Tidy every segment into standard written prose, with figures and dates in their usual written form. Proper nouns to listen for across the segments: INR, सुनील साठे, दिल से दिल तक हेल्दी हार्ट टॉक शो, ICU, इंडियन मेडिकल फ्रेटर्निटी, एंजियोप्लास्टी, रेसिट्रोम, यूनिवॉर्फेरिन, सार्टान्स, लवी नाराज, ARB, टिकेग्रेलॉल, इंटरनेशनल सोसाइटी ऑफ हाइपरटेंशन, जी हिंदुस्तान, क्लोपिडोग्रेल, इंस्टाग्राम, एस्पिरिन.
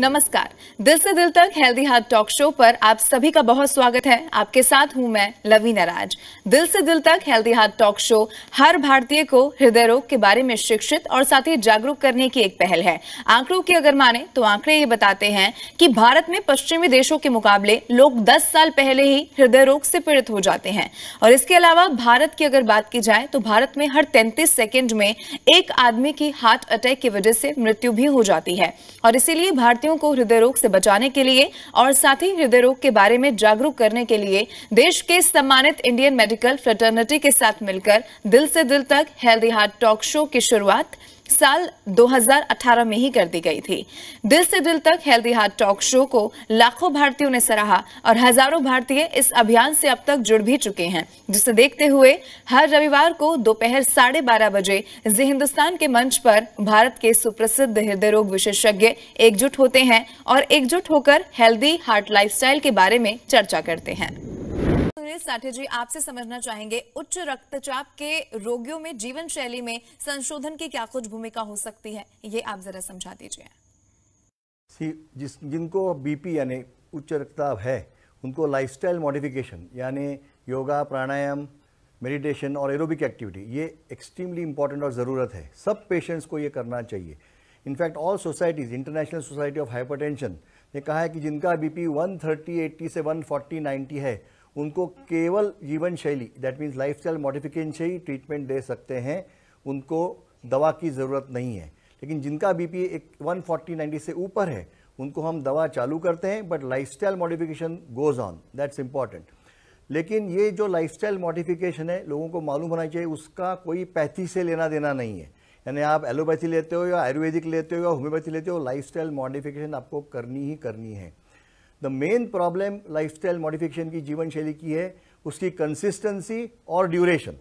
नमस्कार, दिल से दिल तक हेल्दी हार्ट टॉक शो पर आप सभी का बहुत स्वागत है। आपके साथ हूं मैं लवी नाराज। दिल से दिल तक हेल्दी हार्ट टॉक शो हर भारतीय को हृदय रोग के बारे में शिक्षित और साथ ही जागरूक करने की एक पहल है। आंकड़ों की अगर माने तो आंकड़े ये बताते हैं कि भारत में पश्चिमी देशों के मुकाबले लोग 10 साल पहले ही हृदय रोग से पीड़ित हो जाते हैं। और इसके अलावा भारत की अगर बात की जाए तो भारत में हर 33 सेकेंड में एक आदमी की हार्ट अटैक की वजह से मृत्यु भी हो जाती है। और इसीलिए भारतीय को हृदय रोग से बचाने के लिए और साथ ही हृदय रोग के बारे में जागरूक करने के लिए देश के सम्मानित इंडियन मेडिकल फ्रेटर्निटी के साथ मिलकर दिल से दिल तक हेल्दी हार्ट टॉक शो की शुरुआत साल 2018 में ही कर दी गई थी। दिल से दिल तक हेल्दी हार्ट टॉक शो को लाखों भारतीयों ने सराहा और हजारों भारतीय इस अभियान से अब तक जुड़ भी चुके हैं, जिसे देखते हुए हर रविवार को दोपहर 12:30 बजे जी हिंदुस्तान के मंच पर भारत के सुप्रसिद्ध हृदय रोग विशेषज्ञ एकजुट होते हैं और एकजुट होकर हेल्दी हार्ट लाइफस्टाइल के बारे में चर्चा करते हैं। सुनील साठे जी, आपसे समझना चाहेंगे, उच्च रक्तचाप के रोगियों में जीवन शैली में संशोधन की क्या कुछ भूमिका हो सकती है, ये आप जरा समझा दीजिए। जिनको बीपी यानी उच्च रक्तचाप है, उनको लाइफस्टाइल मॉडिफिकेशन यानी योगा, प्राणायाम, मेडिटेशन और एरोबिक एक्टिविटी ये एक्सट्रीमली इंपॉर्टेंट और ज़रूरत है। सब पेशेंट्स को ये करना चाहिए। In fact all societies, इंटरनेशनल सोसाइटी ऑफ हाइपरटेंशन ने कहा है कि जिनका बीपी 130/80 से 140/90 है, उनको केवल जीवन शैली, दैट मीन्स लाइफस्टाइल मॉडिफिकेशन से ही ट्रीटमेंट दे सकते हैं। उनको दवा की ज़रूरत नहीं है। लेकिन जिनका बीपी 140/90 से ऊपर है, उनको हम दवा चालू करते हैं, but lifestyle modification goes on, that's important. लेकिन ये जो लाइफस्टाइल मॉडिफिकेशन है, लोगों को मालूम होना चाहिए उसका कोई पैथी से लेना देना नहीं है। यानी आप एलोपैथी लेते हो या आयुर्वेदिक लेते हो या होम्योपैथी लेते हो, लाइफस्टाइल मॉडिफिकेशन आपको करनी ही करनी है। The main problem lifestyle modification की, जीवन शैली की है, उसकी कंसिस्टेंसी और ड्यूरेशन।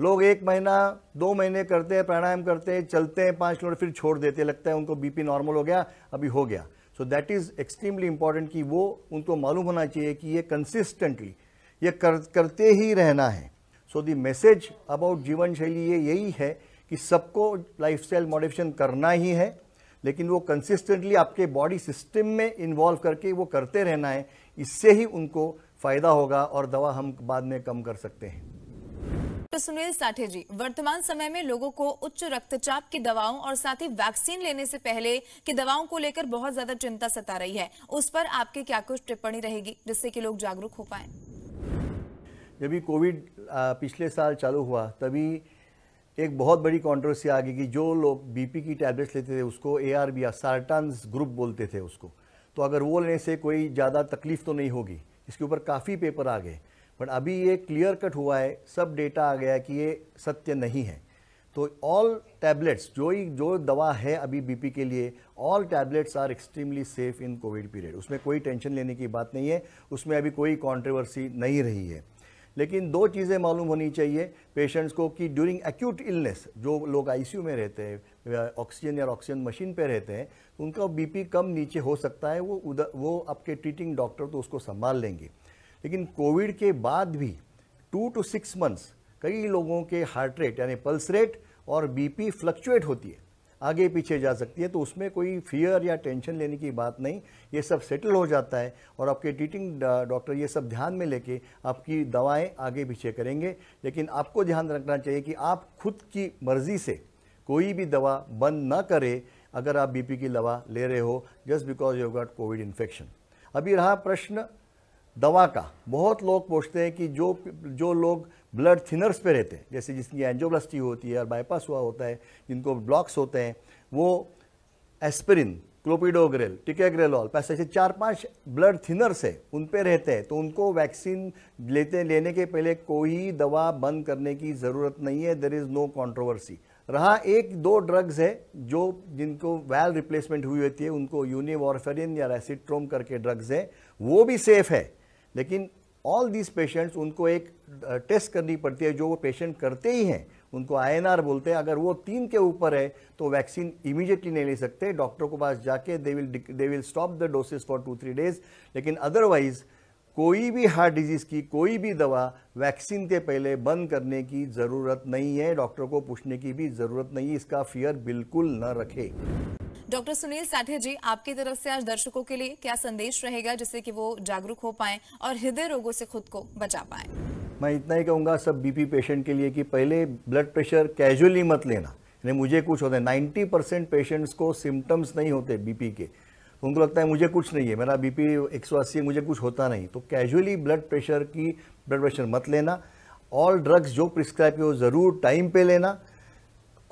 लोग 1 महीना 2 महीने करते हैं, प्राणायाम करते हैं, चलते हैं 5 मिनट, फिर छोड़ देते हैं, लगता है उनको बीपी नॉर्मल हो गया, अभी हो गया। So that is extremely important कि वो, उनको मालूम होना चाहिए कि ये कंसिस्टेंटली ये करते ही रहना है। सो द मैसेज अबाउट जीवन शैली ये यही है कि सबको लाइफस्टाइल मॉडिफिकेशन करना ही है, लेकिन वो कंसिस्टेंटली आपके बॉडी सिस्टम में इन्वॉल्व करके वो करते रहना है। इससे ही उनको फायदा होगा और दवा हम बाद में कम कर सकते हैं। तो सुनील साठे जी, वर्तमान समय में लोगों को उच्च रक्तचाप की दवाओं और साथ ही वैक्सीन लेने से पहले की दवाओं को लेकर बहुत ज्यादा चिंता सता रही है। उस पर आपकी क्या कुछ टिप्पणी रहेगी जिससे कि लोग जागरूक हो पाए? जब भी कोविड पिछले साल चालू हुआ, तभी एक बहुत बड़ी कंट्रोवर्सी आ गई कि जो लोग बीपी की टैबलेट्स लेते थे उसको ARB या सार्टान्स ग्रुप बोलते थे उसको, तो अगर वो लेने से कोई ज़्यादा तकलीफ तो नहीं होगी। इसके ऊपर काफ़ी पेपर आ गए, बट अभी ये क्लियर कट हुआ है, सब डेटा आ गया है कि ये सत्य नहीं है। तो ऑल टैबलेट्स, जो दवा है अभी बीपी के लिए, all tablets are extremely safe in covid period. उसमें कोई टेंशन लेने की बात नहीं है, उसमें अभी कोई कॉन्ट्रोवर्सी नहीं रही है। लेकिन 2 चीज़ें मालूम होनी चाहिए पेशेंट्स को कि ड्यूरिंग एक्यूट इलनेस, जो लोग ICU में रहते हैं, ऑक्सीजन या ऑक्सीजन मशीन पे रहते हैं, उनका बीपी कम नीचे हो सकता है। वो आपके ट्रीटिंग डॉक्टर तो उसको संभाल लेंगे। लेकिन कोविड के बाद भी 2 to 6 मंथ्स कई लोगों के हार्ट रेट यानी पल्स रेट और बीपी फ्लक्चुएट होती है, आगे पीछे जा सकती है। तो उसमें कोई फियर या टेंशन लेने की बात नहीं, ये सब सेटल हो जाता है। और आपके ट्रीटिंग डॉक्टर ये सब ध्यान में लेके आपकी दवाएं आगे पीछे करेंगे। लेकिन आपको ध्यान रखना चाहिए कि आप खुद की मर्जी से कोई भी दवा बंद ना करें अगर आप बीपी की दवा ले रहे हो, just because you got covid infection. अभी रहा प्रश्न दवा का। बहुत लोग पूछते हैं कि जो लोग ब्लड थिनर्स पे रहते हैं, जैसे जिसकी एंजियोप्लास्टी होती है और बाईपास हुआ होता है, जिनको ब्लॉक्स होते हैं, वो एस्पिरिन, क्लोपिडोग्रेल, टिकेग्रेलॉल, पैसे ऐसे 4-5 ब्लड थिनर्स है, उन पे रहते हैं। तो उनको वैक्सीन लेने के पहले कोई दवा बंद करने की ज़रूरत नहीं है। There is no controversy. रहा 1-2 ड्रग्स है जो जिनको वैल्व रिप्लेसमेंट हुई होती है, उनको यूनिवॉर्फेरिन या रेसिट्रोम करके ड्रग्स है, वो भी सेफ़ है। लेकिन ऑल दीज पेशेंट्स, उनको एक टेस्ट करनी पड़ती है जो वो पेशेंट करते ही हैं, उनको INR बोलते हैं। अगर वो 3 के ऊपर है तो वैक्सीन इमीडिएटली नहीं ले सकते, डॉक्टर के पास जाके they will stop the doses for 2-3 days। लेकिन अदरवाइज कोई भी हार्ट डिजीज़ की कोई भी दवा वैक्सीन के पहले बंद करने की ज़रूरत नहीं है, डॉक्टर को पूछने की भी ज़रूरत नहीं है। इसका फियर बिल्कुल न रखें। डॉक्टर सुनील साठे जी, आपकी तरफ से आज दर्शकों के लिए क्या संदेश रहेगा जिससे कि वो जागरूक हो पाएं और हृदय रोगों से खुद को बचा पाएं? मैं इतना ही कहूँगा सब बीपी पेशेंट के लिए कि पहले ब्लड प्रेशर कैजुअली मत लेना, यानी मुझे कुछ होता है। 90% पेशेंट्स को सिम्टम्स नहीं होते बीपी के, उनको लगता है मुझे कुछ नहीं है, मेरा बीपी 180 है, मुझे कुछ होता नहीं। तो कैजुअली ब्लड प्रेशर मत लेना। ऑल ड्रग्स जो प्रिस्क्राइब किए वो ज़रूर टाइम पे लेना,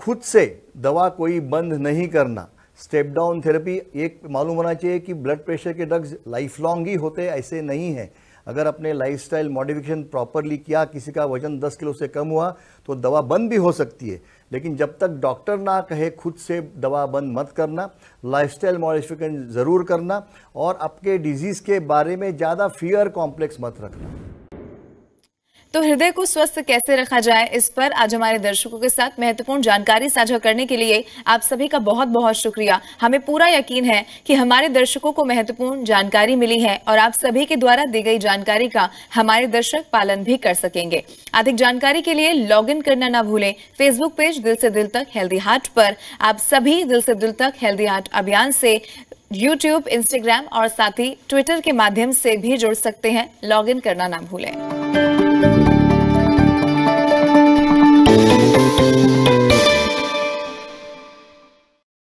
खुद से दवा कोई बंद नहीं करना। स्टेप डाउन थेरेपी एक मालूम होना चाहिए कि ब्लड प्रेशर के ड्रग्स लाइफ लॉन्ग ही होते, ऐसे नहीं है। अगर अपने लाइफस्टाइल मॉडिफिकेशन प्रॉपरली किया, किसी का वजन 10 किलो से कम हुआ तो दवा बंद भी हो सकती है, लेकिन जब तक डॉक्टर ना कहे खुद से दवा बंद मत करना। लाइफस्टाइल मॉडिफिकेशन ज़रूर करना और आपके डिजीज़ के बारे में ज़्यादा फियर कॉम्प्लेक्स मत रखना। तो हृदय को स्वस्थ कैसे रखा जाए, इस पर आज हमारे दर्शकों के साथ महत्वपूर्ण जानकारी साझा करने के लिए आप सभी का बहुत बहुत शुक्रिया। हमें पूरा यकीन है कि हमारे दर्शकों को महत्वपूर्ण जानकारी मिली है और आप सभी के द्वारा दी गई जानकारी का हमारे दर्शक पालन भी कर सकेंगे। अधिक जानकारी के लिए लॉग इन करना ना भूलें फेसबुक पेज दिल से दिल तक हेल्दी हार्ट पर। आप सभी दिल से दिल तक हेल्दी हार्ट अभियान से यूट्यूब, इंस्टाग्राम और साथ ही ट्विटर के माध्यम से भी जुड़ सकते हैं। लॉग इन करना ना भूलें।